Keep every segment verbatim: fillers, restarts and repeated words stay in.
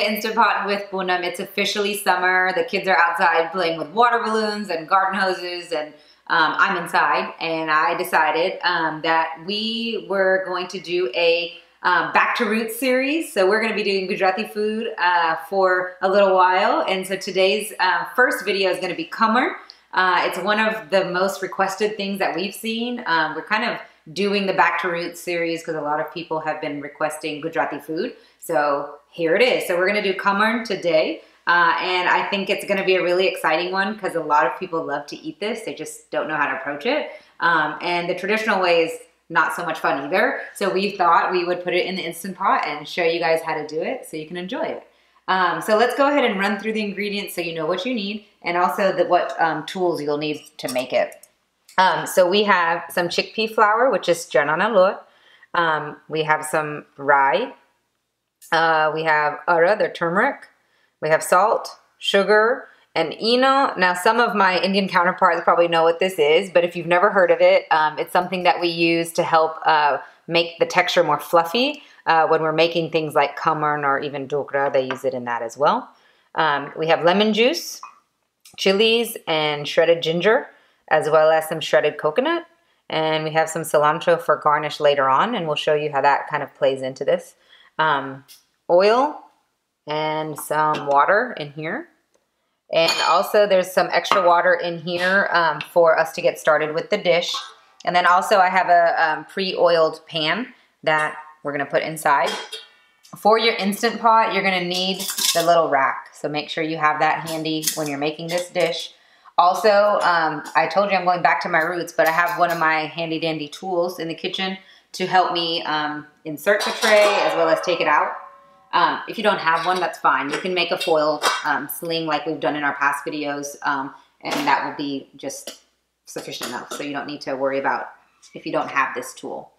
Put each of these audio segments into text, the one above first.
to Instapottin' With Poonam. It's officially summer. The kids are outside playing with water balloons and garden hoses, and um, I'm inside, and I decided um, that we were going to do a um, Back to Roots series. So we're going to be doing Gujarati food uh, for a little while, and so today's uh, first video is going to be Khaman. Uh, it's one of the most requested things that we've seen. Um, we're kind of doing the Back to Roots series because a lot of people have been requesting Gujarati food. So here it is. So we're going to do Khaman today. Uh, and I think it's going to be a really exciting one because a lot of people love to eat this. They just don't know how to approach it. Um, and the traditional way is not so much fun either. So we thought we would put it in the Instant Pot and show you guys how to do it so you can enjoy it. Um, so let's go ahead and run through the ingredients so you know what you need, and also the, what um, tools you'll need to make it. Um, so we have some chickpea flour, which is jernan alo. Um, we have some rye. Uh, we have ara, the turmeric. We have salt, sugar, and eno. Now, some of my Indian counterparts probably know what this is, but if you've never heard of it, um, it's something that we use to help uh, make the texture more fluffy. Uh, when we're making things like khaman or even Dukra, they use it in that as well. Um, we have lemon juice, chilies, and shredded ginger, as well as some shredded coconut. And we have some cilantro for garnish later on, and we'll show you how that kind of plays into this. Um, oil and some water in here. And also there's some extra water in here um, for us to get started with the dish. And then also I have a um, pre-oiled pan that we're gonna put inside. For your Instant Pot, you're gonna need the little rack. So make sure you have that handy when you're making this dish. Also, um, I told you I'm going back to my roots, but I have one of my handy dandy tools in the kitchen to help me um, insert the tray as well as take it out. Um, if you don't have one, that's fine. You can make a foil um, sling like we've done in our past videos, um, and that will be just sufficient enough. So you don't need to worry about if you don't have this tool.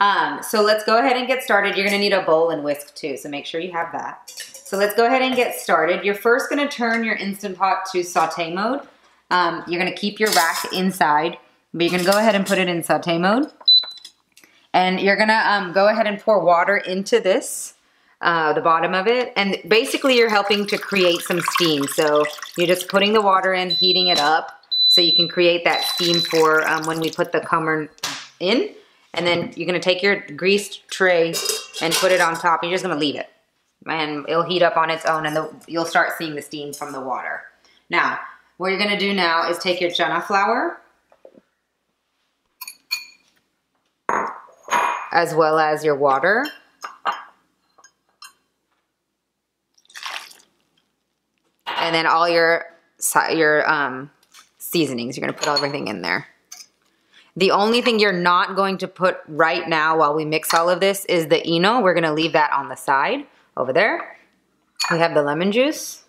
Um, so let's go ahead and get started. You're gonna need a bowl and whisk too, so make sure you have that. So let's go ahead and get started. You're first gonna turn your Instant Pot to saute mode. Um, you're gonna keep your rack inside, but you're gonna go ahead and put it in saute mode. And you're gonna um, go ahead and pour water into this, uh, the bottom of it. And basically you're helping to create some steam. So you're just putting the water in, heating it up, so you can create that steam for um, when we put the khaman in. And then you're gonna take your greased tray and put it on top. You're just gonna leave it. And it'll heat up on its own, and the, you'll start seeing the steam from the water. Now, what you're gonna do now is take your chenna flour, as well as your water. And then all your, your um, seasonings, you're gonna put everything in there. The only thing you're not going to put right now while we mix all of this is the eno. We're gonna leave that on the side over there. We have the lemon juice,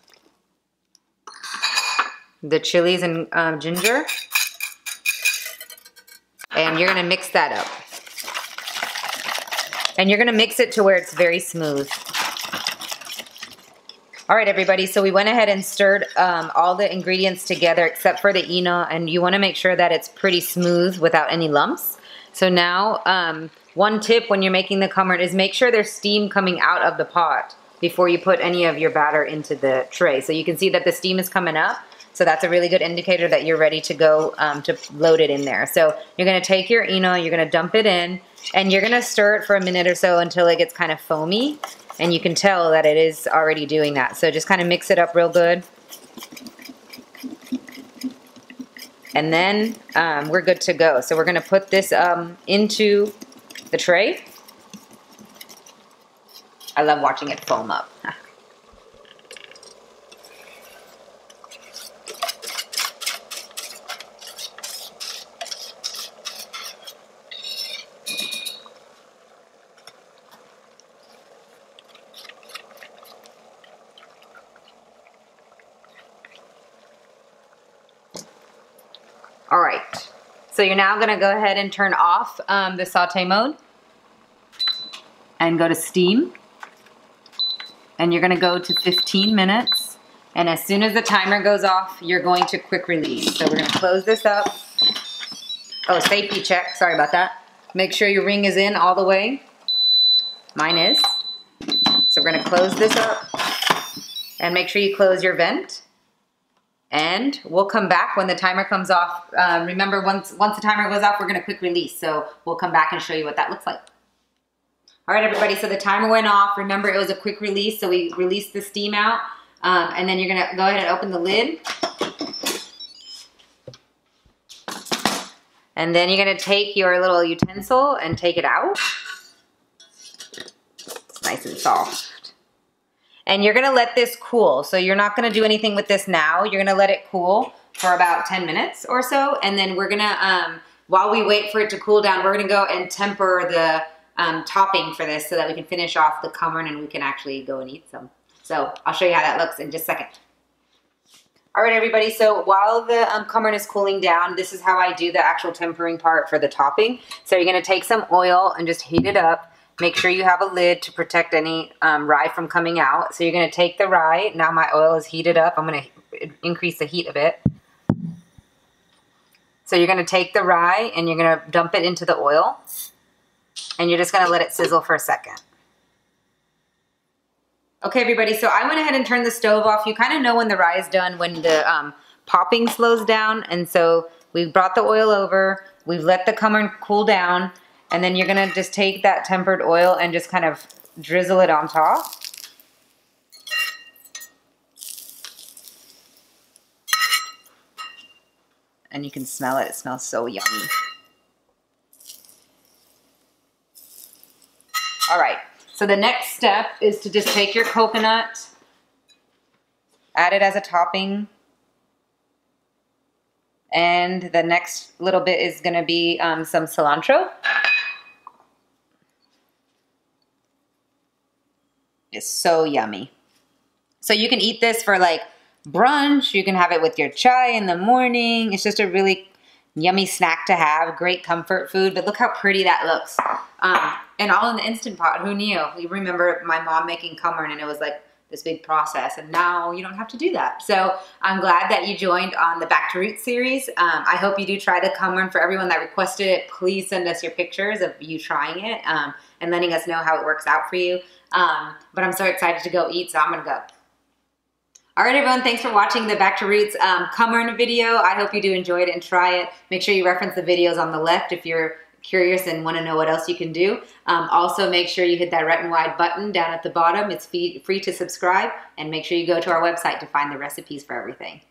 the chilies and um, ginger, and you're gonna mix that up. And you're gonna mix it to where it's very smooth. All right, everybody, so we went ahead and stirred um, all the ingredients together except for the eno, and you wanna make sure that it's pretty smooth without any lumps. So now, um, one tip when you're making the khaman is make sure there's steam coming out of the pot before you put any of your batter into the tray. So you can see that the steam is coming up. So that's a really good indicator that you're ready to go um, to load it in there. So you're gonna take your eno, you're gonna dump it in, and you're gonna stir it for a minute or so until it gets kind of foamy. And you can tell that it is already doing that. So just kind of mix it up real good. And then um, we're good to go. So we're gonna put this um, into the tray. I love watching it foam up. All right, so you're now gonna go ahead and turn off um, the saute mode and go to steam. And you're gonna go to fifteen minutes. And as soon as the timer goes off, you're going to quick release. So we're gonna close this up. Oh, safety check, sorry about that. Make sure your ring is in all the way. Mine is. So we're gonna close this up. and make sure you close your vent. And we'll come back when the timer comes off. Um, remember, once, once the timer goes off, we're gonna quick release. So we'll come back and show you what that looks like. All right, everybody, so the timer went off. Remember, it was a quick release, so we released the steam out. Um, and then you're gonna go ahead and open the lid. And then you're gonna take your little utensil and take it out. It's nice and soft. And you're gonna let this cool. So you're not gonna do anything with this now. You're gonna let it cool for about ten minutes or so. And then we're gonna, um, while we wait for it to cool down, we're gonna go and temper the um, topping for this so that we can finish off the Khaman and we can actually go and eat some. So I'll show you how that looks in just a second. All right, everybody, so while the um, Khaman is cooling down, this is how I do the actual tempering part for the topping. So you're gonna take some oil and just heat it up. Make sure you have a lid to protect any um, rye from coming out. So you're gonna take the rye. Now my oil is heated up. I'm gonna increase the heat a bit. So you're gonna take the rye and you're gonna dump it into the oil. And you're just gonna let it sizzle for a second. Okay, everybody, so I went ahead and turned the stove off. You kind of know when the rye is done, when the um, popping slows down. And so we brought the oil over. We've let the Khaman cool down. And then you're gonna just take that tempered oil and just kind of drizzle it on top. And you can smell it, it smells so yummy. All right, so the next step is to just take your coconut, add it as a topping. And the next little bit is gonna be um, some cilantro. It's so yummy. So you can eat this for like brunch. You can have it with your chai in the morning. It's just a really yummy snack to have. Great comfort food. But look how pretty that looks. Um, and all in the Instant Pot. Who knew? You remember my mom making Khaman and it was like this big process. And now you don't have to do that. So I'm glad that you joined on the Back to Roots series. Um, I hope you do try the Khaman. For everyone that requested it, please send us your pictures of you trying it um, and letting us know how it works out for you. Um, but I'm so excited to go eat, so I'm gonna go. All right, everyone, thanks for watching the Back to Roots um, Khaman video. I hope you do enjoy it and try it. Make sure you reference the videos on the left if you're curious and wanna know what else you can do. Um, also, make sure you hit that red and white button down at the bottom. It's free to subscribe, and make sure you go to our website to find the recipes for everything.